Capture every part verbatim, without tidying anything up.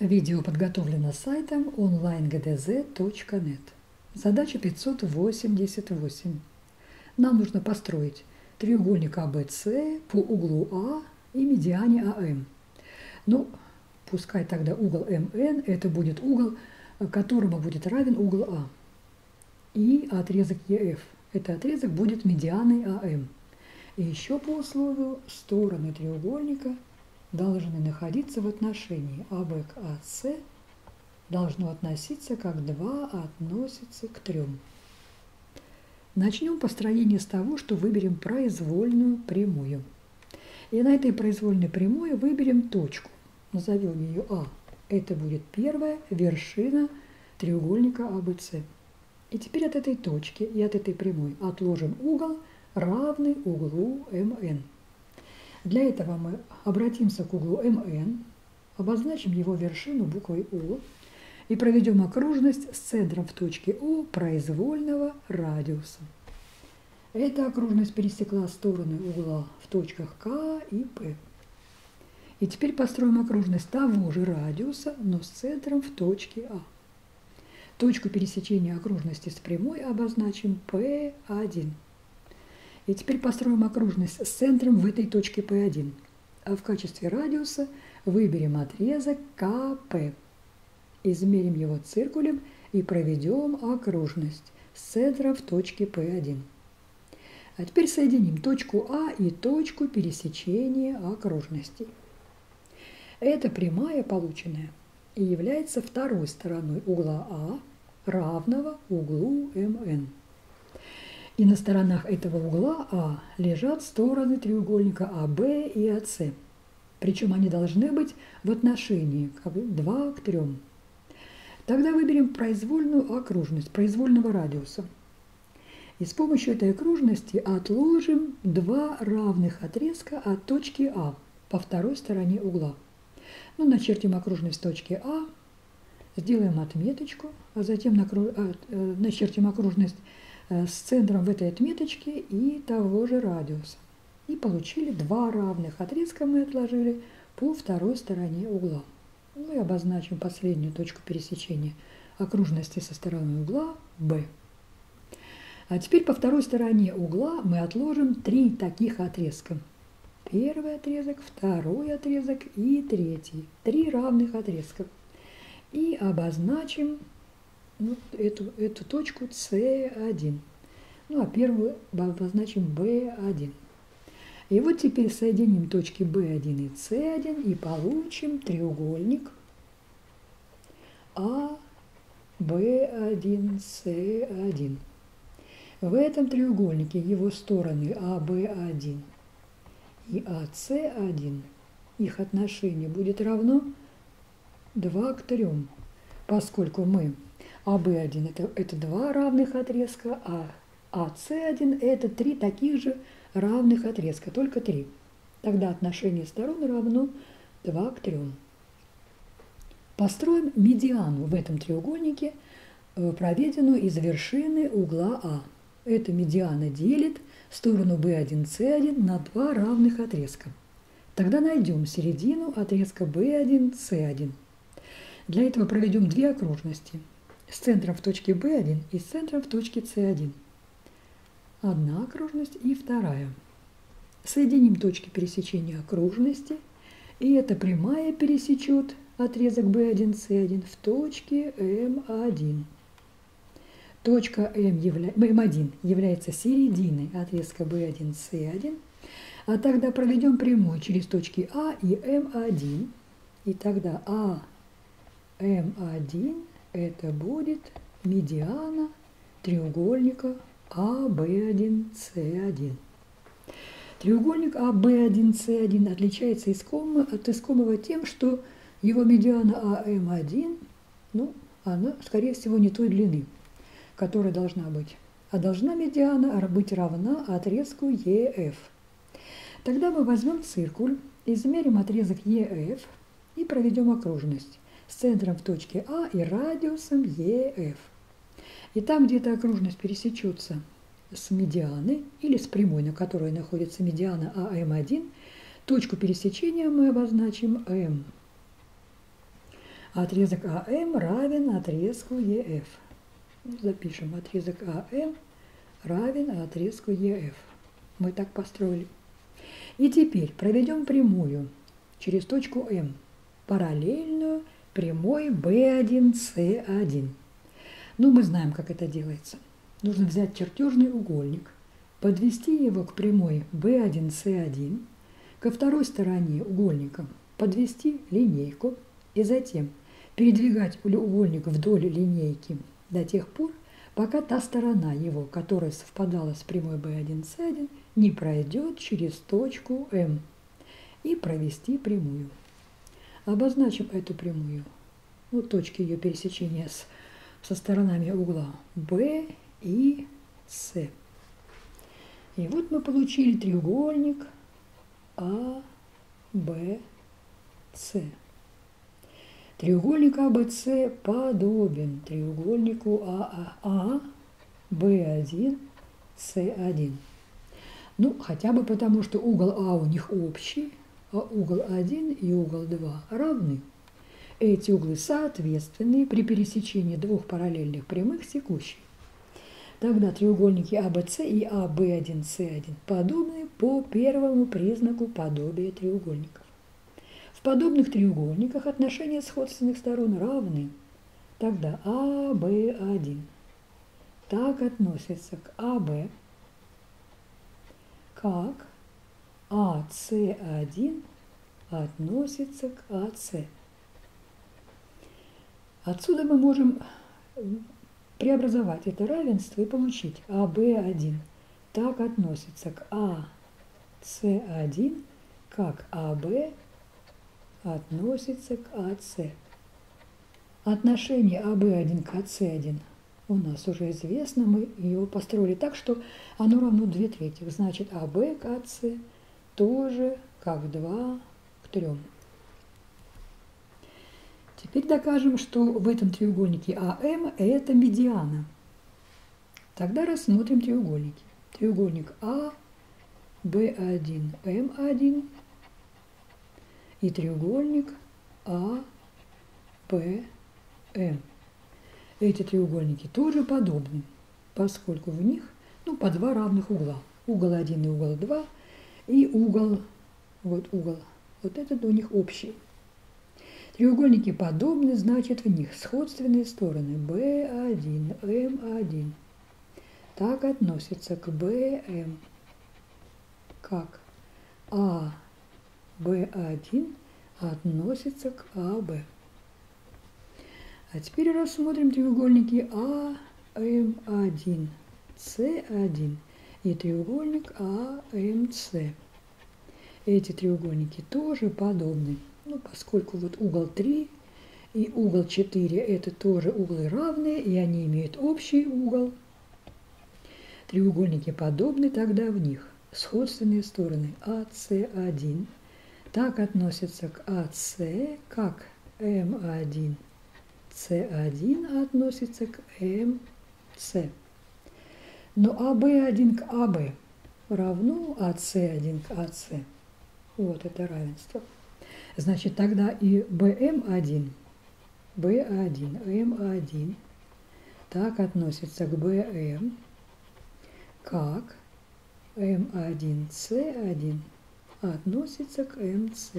Видео подготовлено сайтом онлайн джи ди зет точка нет. Задача пятьсот восемьдесят восемь. Нам нужно построить треугольник а бэ цэ по углу А и медиане а эм. Ну, пускай тогда угол эм эн это будет угол, которому будет равен угол А. И отрезок и эф. Это отрезок будет медианой а эм. И еще по условию стороны треугольника должны находиться в отношении а бэ к а цэ, должно относиться как два относится к трем. Начнем построение с того, что выберем произвольную прямую. И на этой произвольной прямой выберем точку. Назовем ее А. Это будет первая вершина треугольника а бэ цэ. И теперь от этой точки и от этой прямой отложим угол, равный углу эм эн. Для этого мы обратимся к углу эм эн, обозначим его вершину буквой О и проведем окружность с центром в точке О произвольного радиуса. Эта окружность пересекла стороны угла в точках К и П. И теперь построим окружность того же радиуса, но с центром в точке А. Точку пересечения окружности с прямой обозначим П один. И теперь построим окружность с центром в этой точке П один. А в качестве радиуса выберем отрезок ка пэ. Измерим его циркулем и проведем окружность с центром в точке П один. А теперь соединим точку А и точку пересечения окружностей. Эта прямая, полученная, и является второй стороной угла А, равного углу эм эн. И на сторонах этого угла А лежат стороны треугольника а бэ и а цэ. Причем они должны быть в отношении два к трем. Тогда выберем произвольную окружность произвольного радиуса. И с помощью этой окружности отложим два равных отрезка от точки А по второй стороне угла. Ну, начертим окружность точки А, сделаем отметочку, а затем накру... а, начертим окружность с центром в этой отметочке и того же радиуса. И получили два равных отрезка, мы отложили по второй стороне угла. Ну и обозначим последнюю точку пересечения окружности со стороны угла Б. А теперь по второй стороне угла мы отложим три таких отрезка. Первый отрезок, второй отрезок и третий. Три равных отрезка. И обозначим ну, эту, эту точку цэ один. Ну а первую обозначим бэ один. И вот теперь соединим точки бэ один и цэ один и получим треугольник а бэ один цэ один. В этом треугольнике его стороны а бэ один и а цэ один, их отношение будет равно два к трем, поскольку мы а бэ один это, это два равных отрезка, а а цэ один это три таких же равных отрезка, только три. Тогда отношение сторон равно два к трем. Построим медиану в этом треугольнике, проведенную из вершины угла А. Эта медиана делит сторону бэ один цэ один на два равных отрезка. Тогда найдем середину отрезка бэ один цэ один. Для этого проведем две окружности с центром в точке бэ один и с центром в точке цэ один. Одна окружность и вторая. Соединим точки пересечения окружности, и эта прямая пересечет отрезок бэ один цэ один в точке эм один. Точка М явля... эм один является серединой отрезка бэ один цэ один, а тогда проведем прямую через точки А и эм один, и тогда а эм один это будет медиана треугольника а бэ один цэ один. Треугольник а бэ один цэ один отличается искомо... от искомого тем, что его медиана а эм один, ну, она, скорее всего, не той длины, которая должна быть, а должна медиана быть равна отрезку и эф. Тогда мы возьмем циркуль, измерим отрезок и эф и проведем окружность с центром в точке А и радиусом и эф. И там, где эта окружность пересечется с медианы или с прямой, на которой находится медиана а эм один, точку пересечения мы обозначим М. Отрезок АМ равен отрезку ЕФ. Запишем. Отрезок АМ равен отрезку ЕФ. Мы так построили. И теперь проведем прямую через точку М, параллельную прямой бэ один цэ один. Ну, мы знаем, как это делается. Нужно взять чертежный треугольник, подвести его к прямой бэ один цэ один, ко второй стороне угольника подвести линейку и затем передвигать треугольник вдоль линейки до тех пор, пока та сторона его, которая совпадала с прямой бэ один цэ один, не пройдет через точку М, и провести прямую. Обозначим эту прямую, ну, точки ее пересечения с, со сторонами угла Б и С. И вот мы получили треугольник А, Б, С. Треугольник а бэ цэ подобен треугольнику АА, бэ один цэ один. Ну, хотя бы потому, что угол А у них общий, а угол один и угол два равны. Эти углы соответственны при пересечении двух параллельных прямых секущих. Тогда треугольники а бэ цэ и а бэ один цэ один подобны по первому признаку подобия треугольников. В подобных треугольниках отношения сходственных сторон равны. Тогда а бэ один так относится к АВ, как а цэ один относится к АС. Отсюда мы можем преобразовать это равенство и получить а бэ один так относится к а цэ один, как АВ относится к АС. Отношение а бэ один к а цэ один у нас уже известно, мы его построили так, что оно равно две третьих. Значит, АВ к АС тоже как два к трём. Теперь докажем, что в этом треугольнике АМ это медиана. Тогда рассмотрим треугольники. Треугольник А, Б1, М1 и треугольник А, Б, М. Эти треугольники тоже подобны, поскольку в них, ну, по два равных угла. Угол один и угол два, и угол, вот угол, вот этот у них общий. Треугольники подобны, значит, в них сходственные стороны бэ один, эм один. Так относится к бэ эм, как а бэ один относится к АВ. А теперь рассмотрим треугольники АМ1, С1 и треугольник АМС. Эти треугольники тоже подобны, ну, поскольку вот угол три и угол четыре это тоже углы равные, и они имеют общий угол. Треугольники подобны, тогда в них сходственные стороны а цэ один так относятся к АС, как эм один. С1 относится к МС. Но АВ1 к АВ равно АС1 к АС. Вот это равенство. Значит, тогда и БМ1, Б1, М1 так относится к БМ, как М1, С1 относится к МС.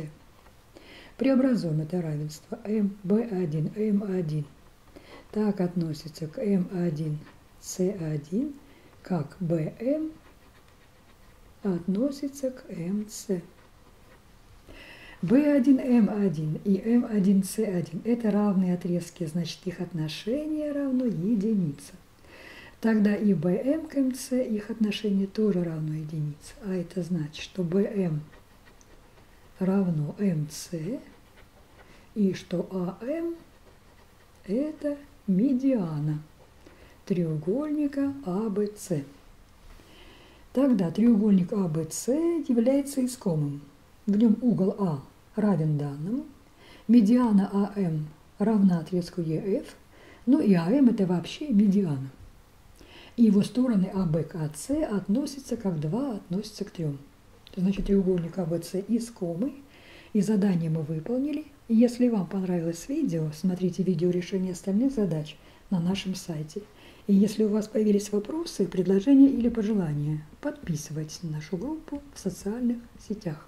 Преобразуем это равенство. бэ один, эм один так относится к эм один, С1, как БМ относится к МС. бэ один, эм один и эм один, С1 это равные отрезки, значит, их отношение равно единице. Тогда и БМ к МС их отношение тоже равно единице. А это значит, что БМ равно МС, и что АМ это медиана треугольника АВС. Тогда треугольник АВС является искомым. В нем угол А равен данному, медиана АМ равна отрезку ЕФ, ну и АМ это вообще медиана. И его стороны АВ к АС относятся как два относятся к трём. Значит, треугольник АВС искомый, и задание мы выполнили. Если вам понравилось видео, смотрите видео решения остальных задач на нашем сайте. И если у вас появились вопросы, предложения или пожелания, подписывайтесь на нашу группу в социальных сетях.